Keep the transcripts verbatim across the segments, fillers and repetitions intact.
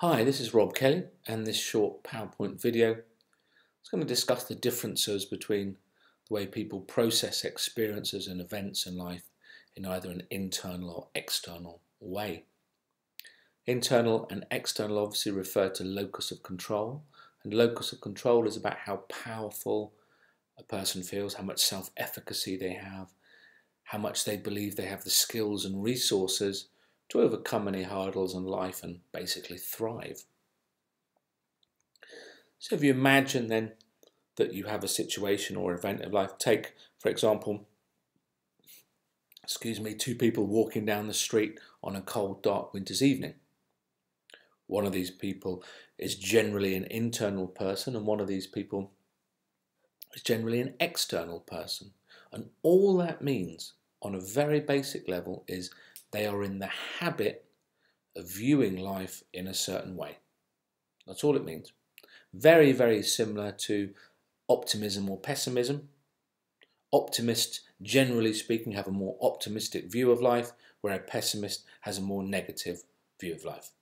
Hi, this is Rob Kelly, and this short PowerPoint video is going to discuss the differences between the way people process experiences and events in life in either an internal or external way. Internal and external obviously refer to locus of control, and locus of control is about how powerful a person feels, how much self-efficacy they have, how much they believe they have the skills and resources to overcome any hurdles in life and basically thrive. So if you imagine then that you have a situation or event of life, take for example, excuse me, two people walking down the street on a cold dark winter's evening. One of these people is generally an internal person and one of these people is generally an external person. And all that means on a very basic level is they are in the habit of viewing life in a certain way. That's all it means. Very, very similar to optimism or pessimism. Optimists, generally speaking, have a more optimistic view of life, where a pessimist has a more negative view of life.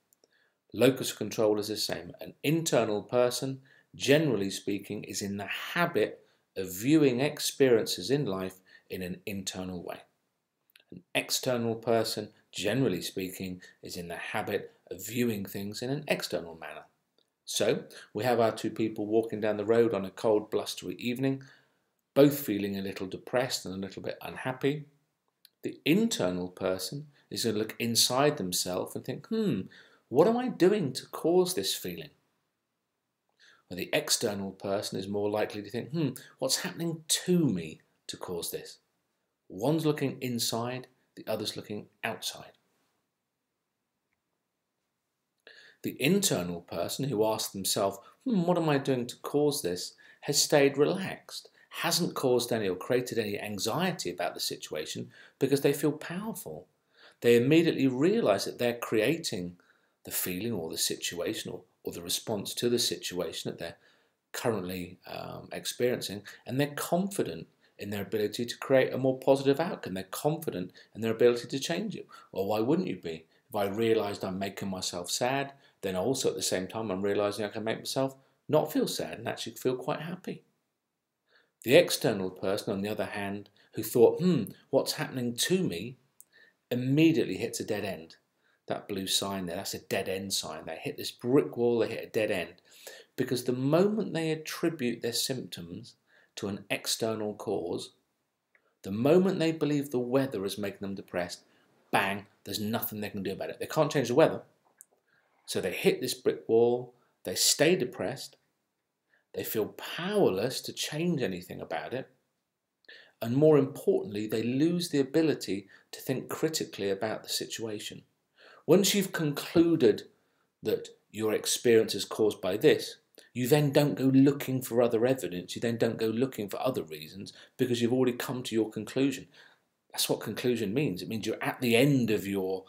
Locus of control is the same. An internal person, generally speaking, is in the habit of viewing experiences in life in an internal way. An external person, generally speaking, is in the habit of viewing things in an external manner. So, we have our two people walking down the road on a cold, blustery evening, both feeling a little depressed and a little bit unhappy. The internal person is going to look inside themselves and think, hmm, what am I doing to cause this feeling? Well, the external person is more likely to think, hmm, what's happening to me to cause this? One's looking inside, the other's looking outside. The internal person who asks themselves, hmm, what am I doing to cause this, has stayed relaxed, hasn't caused any or created any anxiety about the situation because they feel powerful. They immediately realise that they're creating the feeling or the situation or, or the response to the situation that they're currently um, experiencing, and they're confident in their ability to create a more positive outcome. They're confident in their ability to change it. Well, why wouldn't you be? If I realised I'm making myself sad, then also at the same time I'm realising I can make myself not feel sad and actually feel quite happy. The external person, on the other hand, who thought, hmm, what's happening to me, immediately hits a dead end. That blue sign there, that's a dead end sign. They hit this brick wall, they hit a dead end. Because the moment they attribute their symptoms to an external cause, the moment they believe the weather is making them depressed, bang, there's nothing they can do about it. They can't change the weather. So they hit this brick wall, they stay depressed, they feel powerless to change anything about it, and more importantly, they lose the ability to think critically about the situation. Once you've concluded that your experience is caused by this, you then don't go looking for other evidence, you then don't go looking for other reasons, because you've already come to your conclusion. That's what conclusion means. It means you're at the end of your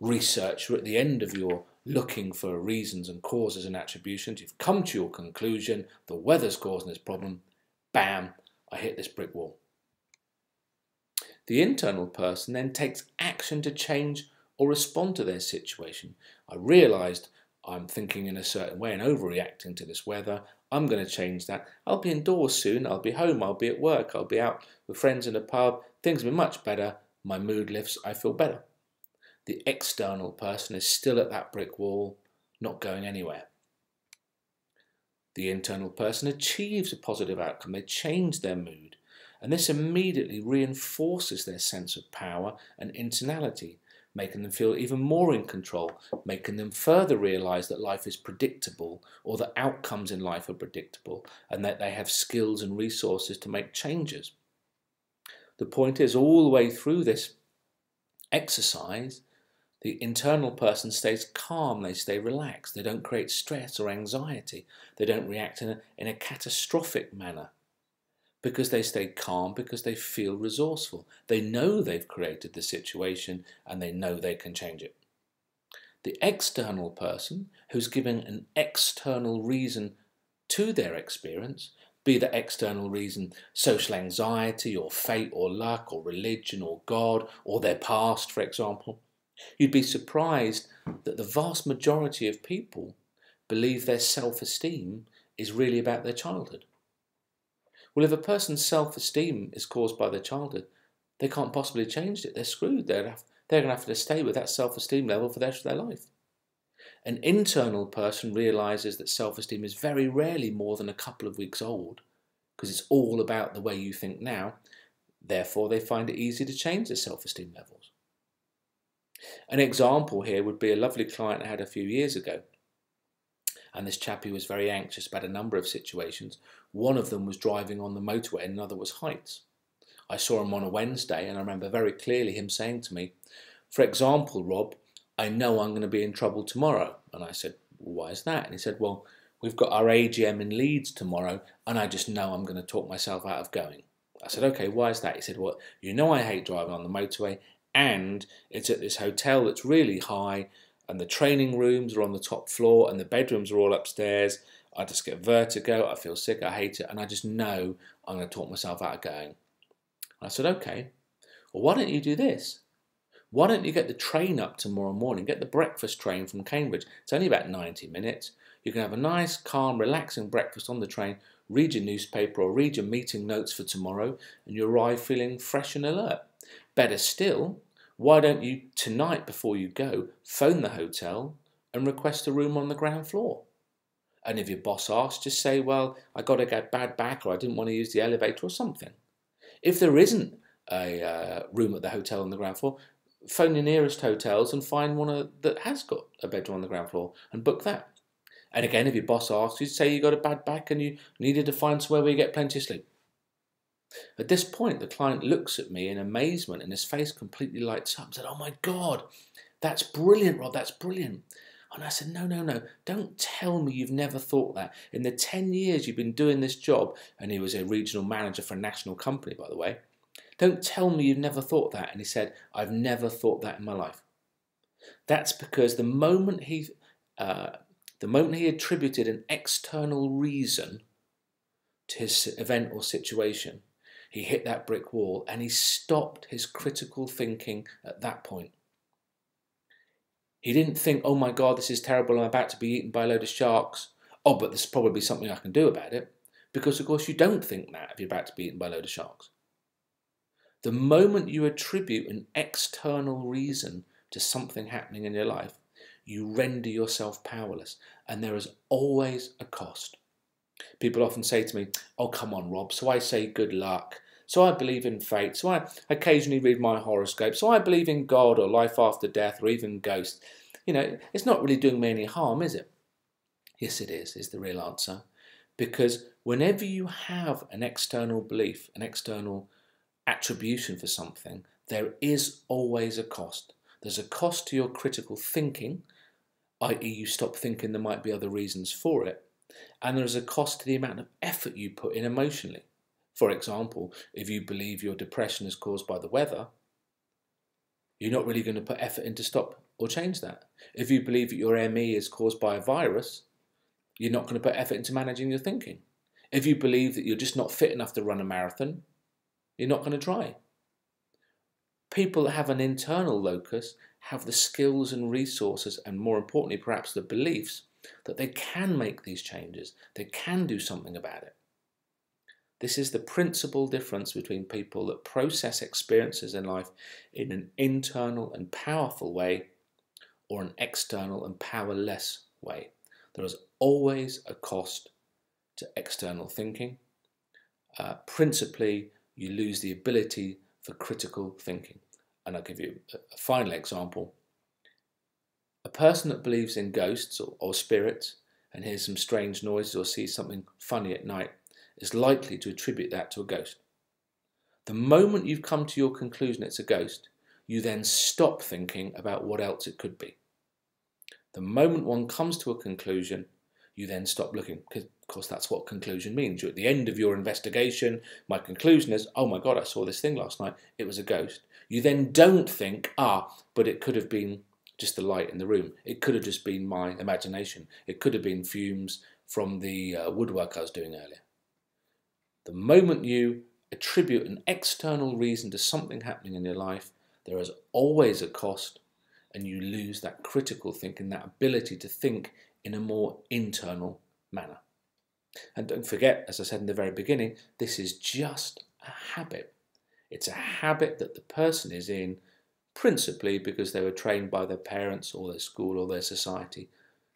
research, you're at the end of your looking for reasons and causes and attributions. You've come to your conclusion, the weather's causing this problem, bam, I hit this brick wall. The internal person then takes action to change or respond to their situation. I realised I'm thinking in a certain way and overreacting to this weather. I'm going to change that. I'll be indoors soon. I'll be home. I'll be at work. I'll be out with friends in a pub. Things will be much better. My mood lifts. I feel better. The external person is still at that brick wall, not going anywhere. The internal person achieves a positive outcome. They change their mood. And this immediately reinforces their sense of power and internality, making them feel even more in control, making them further realise that life is predictable, or that outcomes in life are predictable, and that they have skills and resources to make changes. The point is, all the way through this exercise, the internal person stays calm, they stay relaxed, they don't create stress or anxiety, they don't react in a, in a catastrophic manner. Because they stay calm, because they feel resourceful. They know they've created the situation and they know they can change it. The external person who's giving an external reason to their experience, be the external reason social anxiety or fate or luck or religion or God or their past, for example, You'd be surprised that the vast majority of people believe their self-esteem is really about their childhood. Well, if a person's self-esteem is caused by their childhood, they can't possibly change it. They're screwed. They're going to have to stay with that self-esteem level for the rest of their life. An internal person realises that self-esteem is very rarely more than a couple of weeks old, because it's all about the way you think now. Therefore, they find it easy to change their self-esteem levels. An example here would be a lovely client I had a few years ago. And this chap who was very anxious about a number of situations. One of them was driving on the motorway and another was heights. I saw him on a Wednesday and I remember very clearly him saying to me, "For example, Rob, I know I'm going to be in trouble tomorrow." And I said, "Why is that?" And he said, "Well, we've got our A G M in Leeds tomorrow and I just know I'm going to talk myself out of going." I said, "Okay, why is that?" He said, "Well, you know I hate driving on the motorway and it's at this hotel that's really high and the training rooms are on the top floor and the bedrooms are all upstairs. I just get vertigo, I feel sick, I hate it, and I just know I'm going to talk myself out of going." I said, "Okay, well, why don't you do this? Why don't you get the train up tomorrow morning, get the breakfast train from Cambridge. It's only about ninety minutes. You can have a nice, calm, relaxing breakfast on the train, read your newspaper or read your meeting notes for tomorrow, and you arrive feeling fresh and alert. Better still, why don't you, tonight before you go, phone the hotel and request a room on the ground floor? And if your boss asks, just say, well, I got to get bad back or I didn't want to use the elevator or something. If there isn't a uh, room at the hotel on the ground floor, phone your nearest hotels and find one that has got a bedroom on the ground floor and book that. And again, if your boss asks, you say you got a bad back and you needed to find somewhere where you get plenty of sleep." At this point, the client looks at me in amazement and his face completely lights up and said, "Oh my God, that's brilliant, Rob, that's brilliant." And I said, "No, no, no, don't tell me you've never thought that. In the ten years you've been doing this job," and he was a regional manager for a national company, by the way, "don't tell me you've never thought that." And he said, "I've never thought that in my life." That's because the moment he, uh, the moment he attributed an external reason to his event or situation, he hit that brick wall and he stopped his critical thinking at that point. He didn't think, "Oh my God, this is terrible, I'm about to be eaten by a load of sharks. Oh, but there's probably something I can do about it." Because of course you don't think that if you're about to be eaten by a load of sharks. The moment you attribute an external reason to something happening in your life, you render yourself powerless. And there is always a cost. People often say to me, "Oh, come on, Rob, so I say good luck. So I believe in fate, so I occasionally read my horoscope, so I believe in God or life after death or even ghosts. You know, it's not really doing me any harm, is it?" Yes, it is, is the real answer. Because whenever you have an external belief, an external attribution for something, there is always a cost. There's a cost to your critical thinking, that is you stop thinking there might be other reasons for it, and there is a cost to the amount of effort you put in emotionally. For example, if you believe your depression is caused by the weather, you're not really going to put effort in to stop or change that. If you believe that your M E is caused by a virus, you're not going to put effort into managing your thinking. If you believe that you're just not fit enough to run a marathon, you're not going to try. People that have an internal locus have the skills and resources and, more importantly, perhaps the beliefs that they can make these changes, they can do something about it. This is the principal difference between people that process experiences in life in an internal and powerful way or an external and powerless way. There is always a cost to external thinking. Uh, principally, you lose the ability for critical thinking. And I'll give you a final example. A person that believes in ghosts or, or spirits and hears some strange noises or sees something funny at night is likely to attribute that to a ghost. The moment you've come to your conclusion it's a ghost, you then stop thinking about what else it could be. The moment one comes to a conclusion, you then stop looking, because of course that's what conclusion means. You're at the end of your investigation. My conclusion is, oh my God, I saw this thing last night, it was a ghost. You then don't think, ah, but it could have been just the light in the room. It could have just been my imagination. It could have been fumes from the uh, woodwork I was doing earlier. The moment you attribute an external reason to something happening in your life, there is always a cost, and you lose that critical thinking, that ability to think in a more internal manner. And don't forget, as I said in the very beginning, this is just a habit. It's a habit that the person is in principally because they were trained by their parents or their school or their society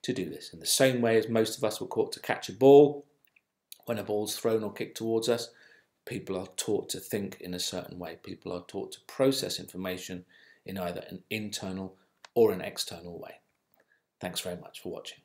to do this. In the same way as most of us were taught to catch a ball, when a ball's thrown or kicked towards us, people are taught to think in a certain way. People are taught to process information in either an internal or an external way. Thanks very much for watching.